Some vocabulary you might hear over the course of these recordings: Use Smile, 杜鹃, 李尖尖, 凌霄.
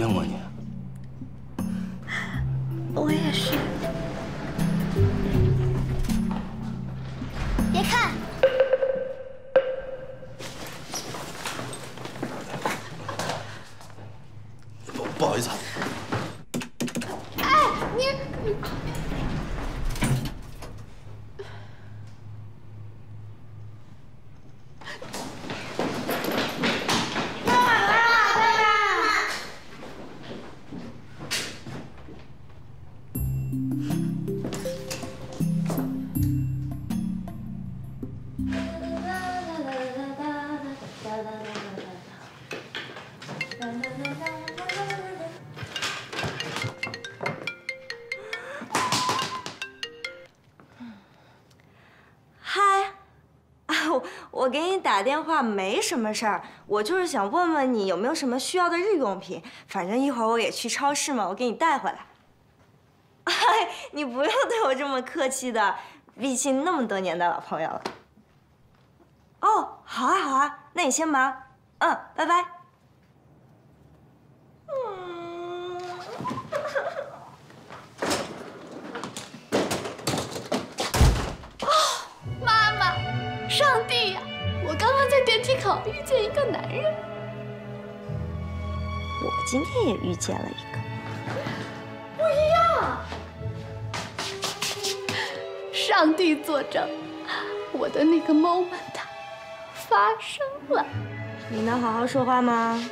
见过你。我也是。别看。 不好意思。哎，你。爸爸，爸爸。我给你打电话没什么事儿，我就是想问问你有没有什么需要的日用品。反正一会儿我也去超市嘛，我给你带回来。哎，你不用对我这么客气的，毕竟那么多年的老朋友了。哦，好啊好啊，那你先忙，嗯，拜拜。嗯。哦，妈妈。 上帝呀！我刚刚在电梯口遇见一个男人，我今天也遇见了一个，不一样。上帝作证，我的那个 moment 发生了。你能好好说话吗？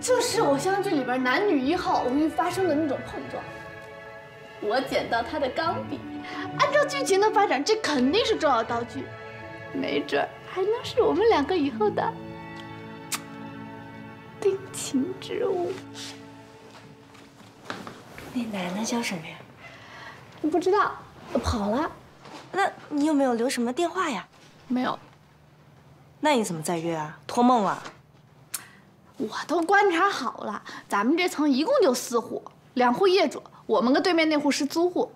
就是偶像剧里边男女一号偶遇发生的那种碰撞。 我捡到他的钢笔，按照剧情的发展，这肯定是重要道具，没准还能是我们两个以后的定情之物。那男的叫什么呀？不知道，跑了。那你有没有留什么电话呀？没有。那你怎么再约啊？托梦啊？我都观察好了，咱们这层一共就4户，2户业主。 我们跟对面那户是租户，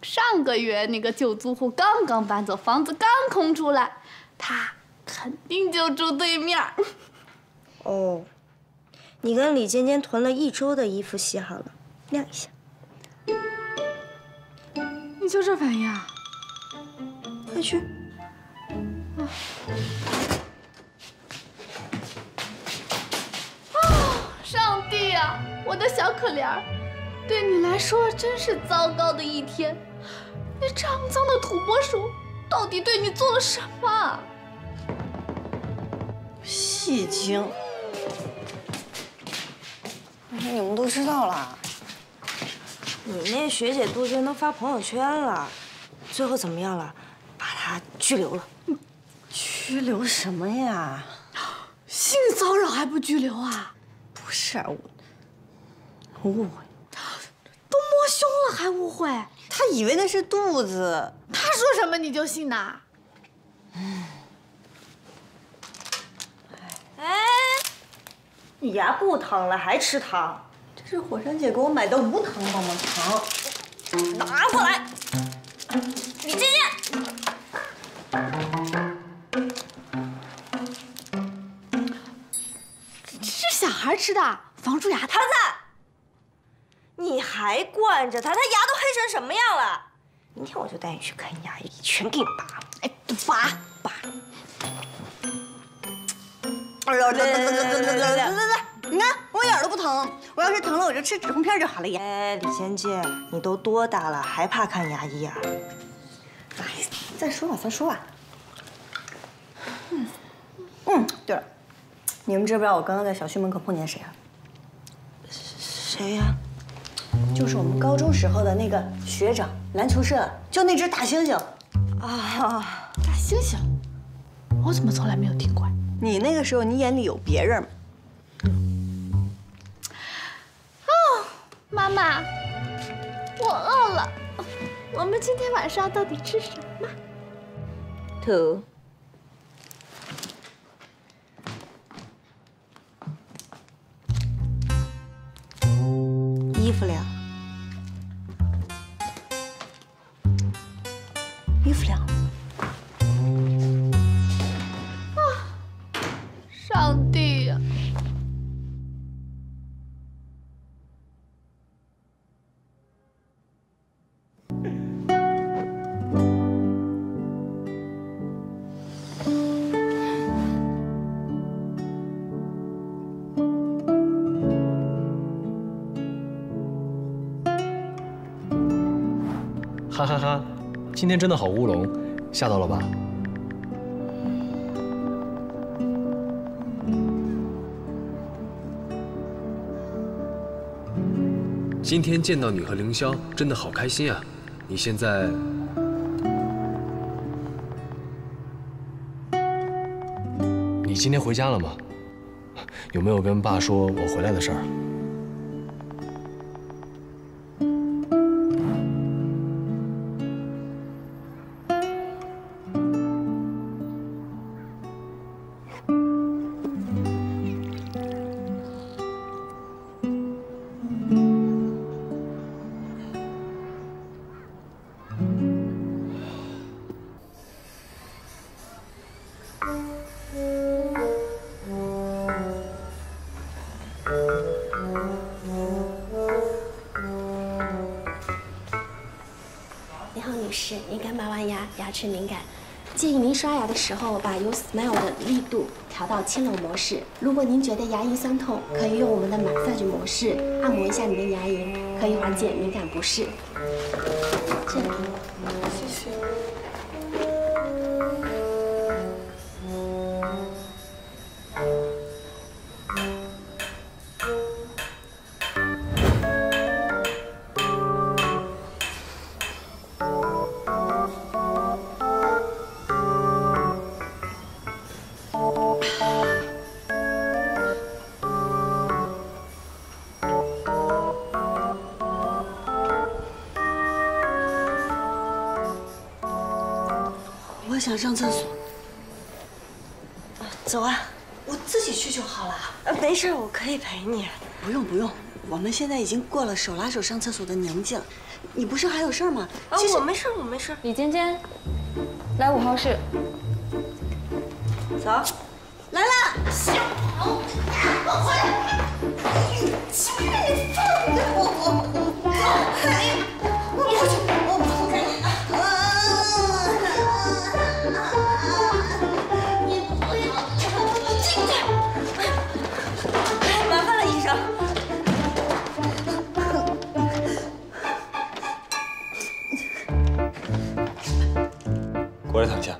上个月那个旧租户刚刚搬走，房子刚空出来，他肯定就住对面。哦，你跟李尖尖囤了1周的衣服洗好了，晾一下。你就这反应啊？快去。哦，上帝啊，我的小可怜儿！ 对你来说真是糟糕的一天。那肮脏的土拨鼠到底对你做了什么？戏精！你们都知道了。你那学姐杜鹃都发朋友圈了，最后怎么样了？把她拘留了。拘留什么呀？性骚扰还不拘留啊？不是我误会。 都摸胸了还误会，他以为那是肚子。他说什么你就信呐？哎，你牙不疼了还吃糖？这是火山姐给我买的无糖棒棒糖，拿过来。李尖尖，这是小孩吃的，防蛀牙。桃子。 你还惯着他，他牙都黑成什么样了？明天我就带你去看牙医，全给你拔了。哎，拔！哎呦，来，你看我一点都不疼，我要是疼了我就吃止痛片就好了呀。哎，李尖尖，你都多大了，还怕看牙医啊？哎，再说吧。对了，你们知不知道我刚刚在小区门口碰见谁啊？谁呀？ 就是我们高中时候的那个学长，篮球社就那只大猩猩，啊，大猩猩，我怎么从来没有听过？你那个时候你眼里有别人吗？哦，妈妈，我饿了，我们今天晚上到底吃什么？土。 衣服凉，衣服凉。啊！上帝呀！哈哈哈！今天真的好乌龙，吓到了吧？今天见到你和凌霄，真的好开心啊！你现在……你今天回家了吗？有没有跟爸说我回来的事儿？ 是敏感，建议您刷牙的时候把 Use Smile 的力度调到轻柔模式。如果您觉得牙龈酸痛，可以用我们的 massage 模式按摩一下你的牙龈，可以缓解敏感不适。这个，谢谢。我想上厕所，走啊！我自己去就好了。没事，我可以陪你。不用不用，我们现在已经过了手拉手上厕所的年纪了。你不是还有事儿吗？啊，我没事，我没事。李尖尖，来5号室。走，来了。我回来。你放开我！ 过来躺下。